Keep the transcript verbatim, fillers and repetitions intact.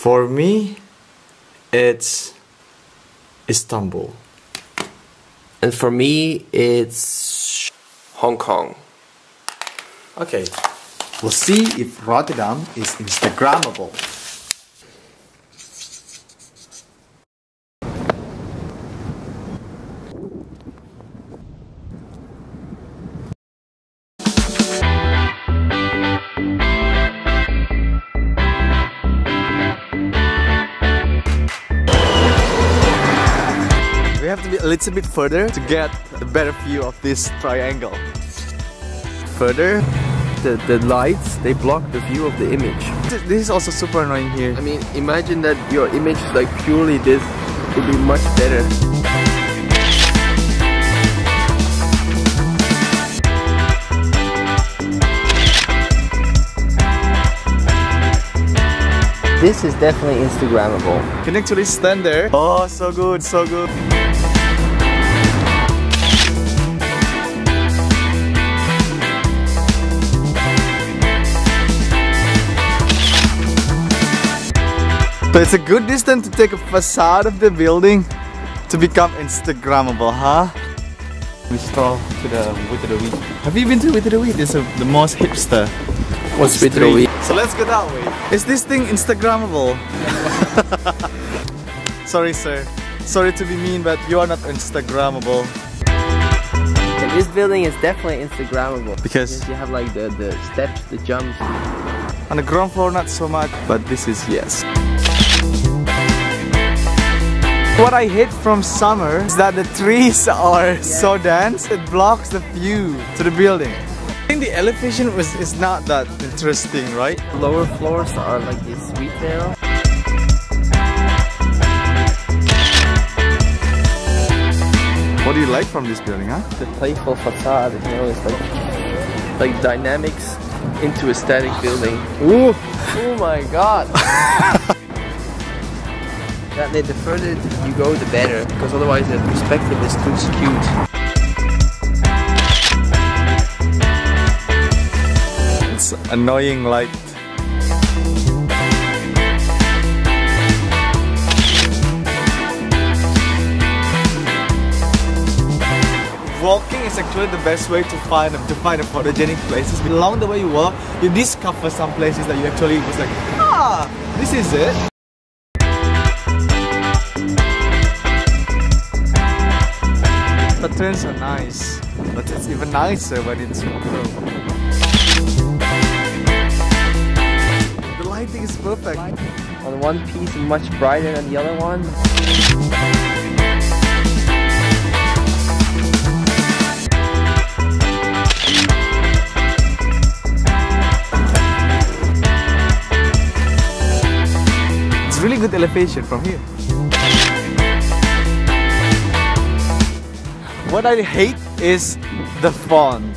For me, it's Istanbul. And for me, it's Hong Kong. Okay, we'll see if Rotterdam is Instagrammable. We have to be a little bit further to get a better view of this triangle. Further, the, the lights, they block the view of the image. This is also super annoying here. I mean, imagine that your image is like purely this, it would be much better. This is definitely Instagrammable. Can actually stand there. Oh, so good, so good. So it's a good distance to take a facade of the building to become Instagrammable, huh? We stroll to the Witte de Witte. Have you been to Witte de Witte? It's a, the most hipster. What's Witte de Witte? So let's go that way. Is this thing Instagrammable? Sorry, sir. Sorry to be mean, but you are not Instagrammable. And this building is definitely Instagrammable. Because, because you have like the, the steps, the jumps. On the ground floor, not so much, but this is yes. What I hate from summer is that the trees are yeah. so dense, it blocks the view to the building. I think the elevation was, is not that interesting, right? Lower floors are like this sweet there. What do you like from this building, huh? The playful facade, you know, it's like, like dynamics into a static building. Ooh! Oh my god! That the further you go, the better, because otherwise the perspective is too skewed. It's annoying light. Walking is actually the best way to find to find a photogenic places. Along the way you walk, you discover some places that you actually just like, ah, this is it. The turns are nice, but it's even nicer when it's smoother. The lighting is perfect. On one piece, much brighter than the other one. It's really good elevation from here. What I hate is the font.